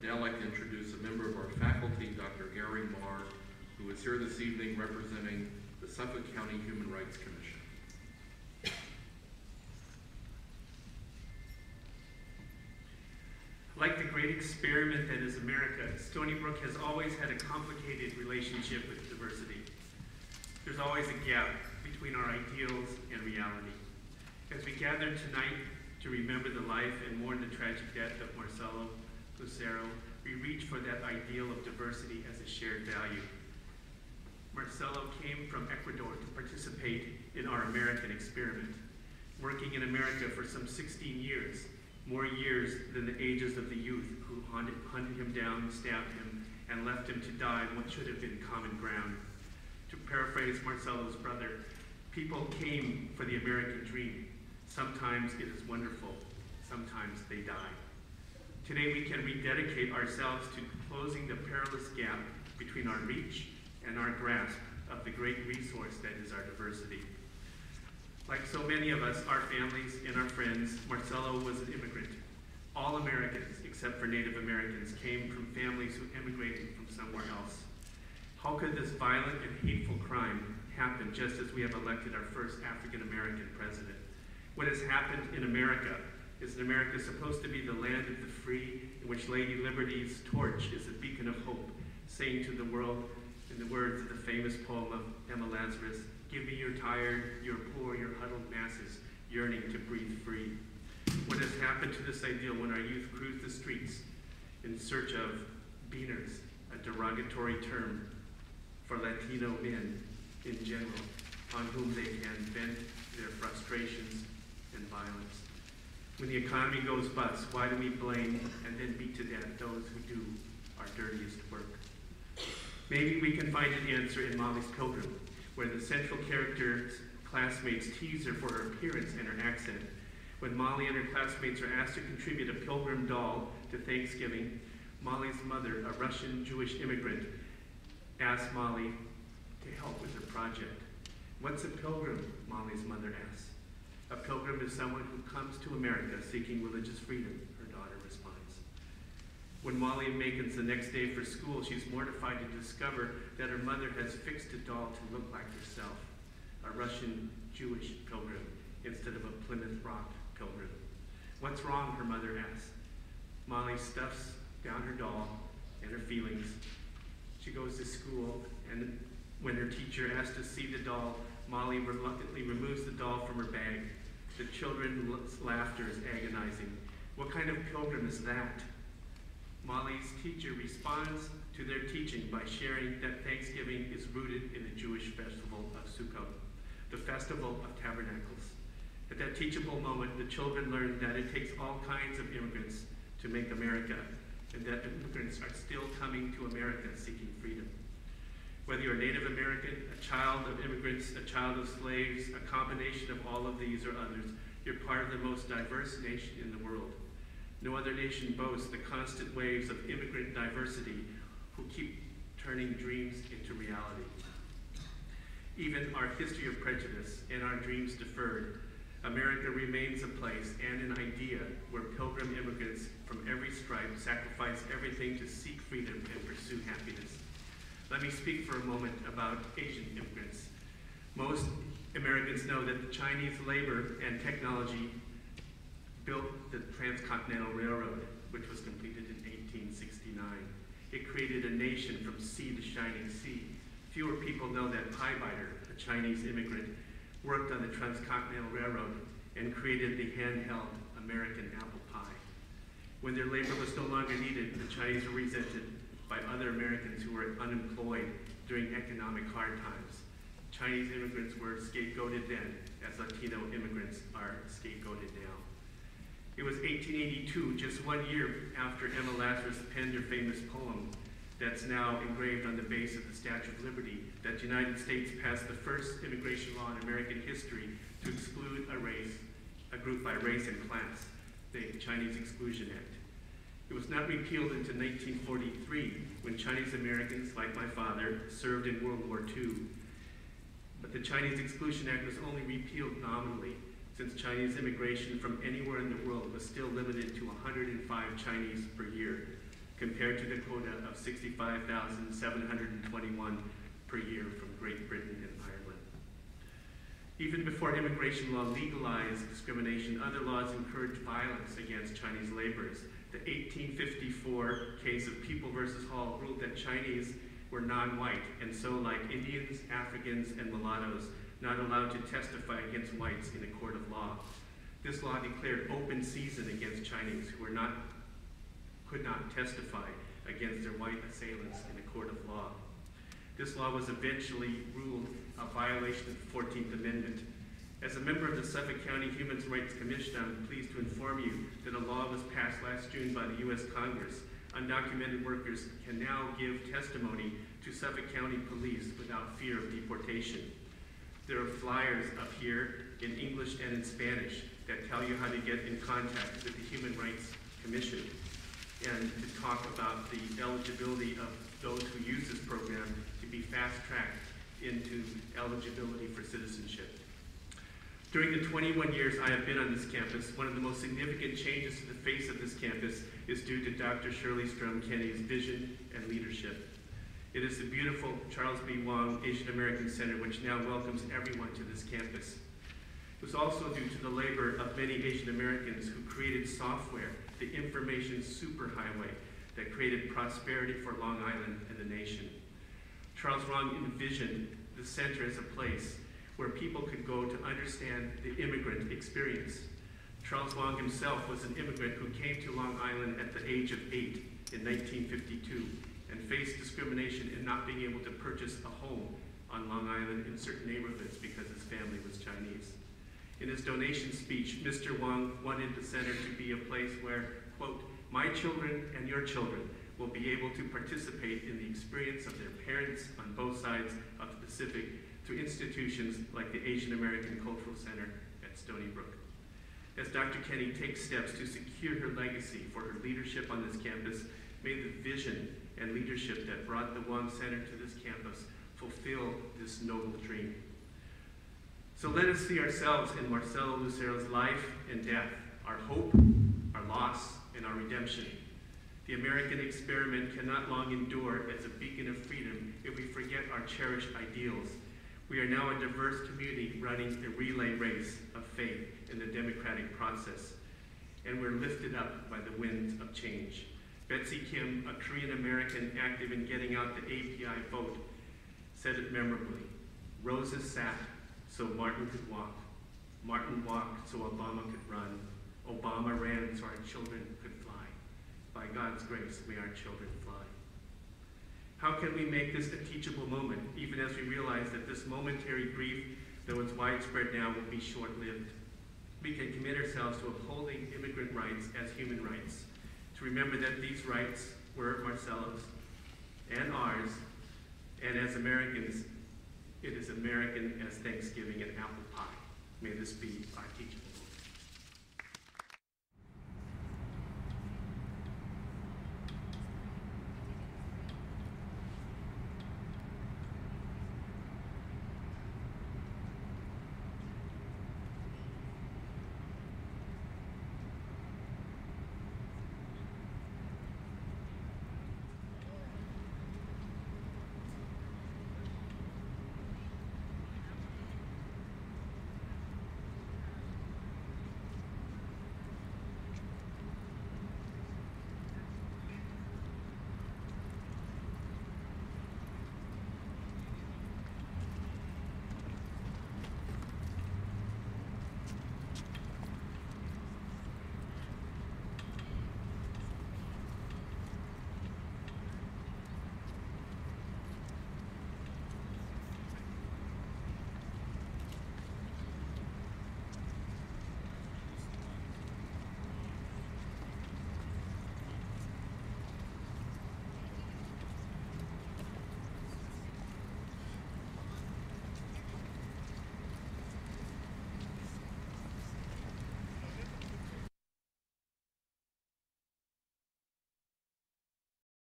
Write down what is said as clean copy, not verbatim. I'd now like to introduce a member of our faculty, Dr. Gary Mar, who is here this evening representing the Suffolk County Human Rights Commission. Like the great experiment that is America, Stony Brook has always had a complicated relationship with diversity. There's always a gap between our ideals and reality. As we gather tonight to remember the life and mourn the tragic death of Marcelo Lucero, we reach for that ideal of diversity as a shared value. Marcelo came from Ecuador to participate in our American experiment, working in America for some 16 years, more years than the ages of the youth who hunted him down, stabbed him, and left him to die on what should have been common ground. To paraphrase Marcelo's brother, people came for the American dream. Sometimes it is wonderful, sometimes they die. Today we can rededicate ourselves to closing the perilous gap between our reach and our grasp of the great resource that is our diversity. Like so many of us, our families and our friends, Marcelo was an immigrant. All Americans, except for Native Americans, came from families who emigrated from somewhere else. How could this violent and hateful crime happen just as we have elected our first African American president? What has happened in America is that America is supposed to be the land of the free, in which Lady Liberty's torch is a beacon of hope, saying to the world, in the words of the famous poem of Emma Lazarus, "Give me your tired, your poor, your huddled masses, yearning to breathe free." What has happened to this ideal when our youth cruise the streets in search of beaners, a derogatory term for Latino men in general, on whom they can vent their frustrations and violence? When the economy goes bust, why do we blame and then beat to death those who do our dirtiest work? Maybe we can find an answer in Molly's Pilgrim, where the central character's classmates tease her for her appearance and her accent. When Molly and her classmates are asked to contribute a pilgrim doll to Thanksgiving, Molly's mother, a Russian Jewish immigrant, asks Molly to help with her project. "What's a pilgrim?" Molly's mother asks. "A pilgrim is someone who comes to America seeking religious freedom," her daughter responds. When Molly makes the next day for school, she's mortified to discover that her mother has fixed a doll to look like herself, a Russian Jewish pilgrim instead of a Plymouth Rock pilgrim. "What's wrong?" her mother asks. Molly stuffs down her doll and her feelings. She goes to school, and when her teacher asks to see the doll, Molly reluctantly removes the doll from her bag. The children's laughter is agonizing. "What kind of pilgrim is that?" Molly's teacher responds to their teaching by sharing that Thanksgiving is rooted in the Jewish festival of Sukkot, the festival of tabernacles. At that teachable moment, the children learn that it takes all kinds of immigrants to make America, and that immigrants are still coming to America seeking freedom. Whether you're a Native American, a child of immigrants, a child of slaves, a combination of all of these or others, you're part of the most diverse nation in the world. No other nation boasts the constant waves of immigrant diversity who keep turning dreams into reality. Even our history of prejudice and our dreams deferred, America remains a place and an idea where pilgrim immigrants from every stripe sacrifice everything to seek freedom and pursue happiness. Let me speak for a moment about Asian immigrants. Most Americans know that the Chinese labor and technology built the Transcontinental Railroad, which was completed in 1869. It created a nation from sea to shining sea. Fewer people know that Pie Biter, a Chinese immigrant, worked on the Transcontinental Railroad and created the handheld American apple pie. When their labor was no longer needed, the Chinese were resented by other Americans who were unemployed during economic hard times. Chinese immigrants were scapegoated then, as Latino immigrants are scapegoated now. It was 1882, just 1 year after Emma Lazarus penned her famous poem that's now engraved on the base of the Statue of Liberty, that the United States passed the first immigration law in American history to exclude a race, a group by race and class, the Chinese Exclusion Act. It was not repealed until 1943, when Chinese Americans, like my father, served in World War II. But the Chinese Exclusion Act was only repealed nominally, since Chinese immigration from anywhere in the world was still limited to 105 Chinese per year. compared to the quota of 65,721 per year from Great Britain and Ireland. Even before immigration law legalized discrimination, other laws encouraged violence against Chinese laborers. The 1854 case of People v. Hall ruled that Chinese were non-white, and so like Indians, Africans, and mulattoes, not allowed to testify against whites in a court of law. This law declared open season against Chinese who were not, could not testify against their white assailants in a court of law. This law was eventually ruled a violation of the 14th Amendment. As a member of the Suffolk County Human Rights Commission, I'm pleased to inform you that a law was passed last June by the US Congress. Undocumented workers can now give testimony to Suffolk County Police without fear of deportation. There are flyers up here in English and in Spanish that tell you how to get in contact with the Human Rights Commission and to talk about the eligibility of those who use this program to be fast-tracked into eligibility for citizenship. During the 21 years I have been on this campus, one of the most significant changes to the face of this campus is due to Dr. Shirley Strum-Kenny's vision and leadership. It is the beautiful Charles B. Wong Asian American Center, which now welcomes everyone to this campus. It was also due to the labor of many Asian Americans who created software, the information superhighway that created prosperity for Long Island and the nation. Charles Wong envisioned the center as a place where people could go to understand the immigrant experience. Charles Wong himself was an immigrant who came to Long Island at the age of 8 in 1952 and faced discrimination in not being able to purchase a home on Long Island in certain neighborhoods because his family was Chinese. In his donation speech, Mr. Wong wanted the center to be a place where, quote, my children and your children will be able to participate in the experience of their parents on both sides of the Pacific through institutions like the Asian American Cultural Center at Stony Brook. As Dr. Kenny takes steps to secure her legacy for her leadership on this campus, may the vision and leadership that brought the Wong Center to this campus fulfill this noble dream. So let us see ourselves in Marcelo Lucero's life and death, our hope, our loss, and our redemption. The American experiment cannot long endure as a beacon of freedom if we forget our cherished ideals. We are now a diverse community running a relay race of faith in the democratic process, and we're lifted up by the winds of change. Betsy Kim, a Korean American active in getting out the API vote, said it memorably. Roses sat so Martin could walk. Martin walked so Obama could run. Obama ran so our children could fly. By God's grace, may our children fly. How can we make this a teachable moment, even as we realize that this momentary grief, though it's widespread now, will be short-lived? We can commit ourselves to upholding immigrant rights as human rights, to remember that these rights were Marcelo's and ours, and as Americans, it is American as Thanksgiving and apple pie. May this be our teachable.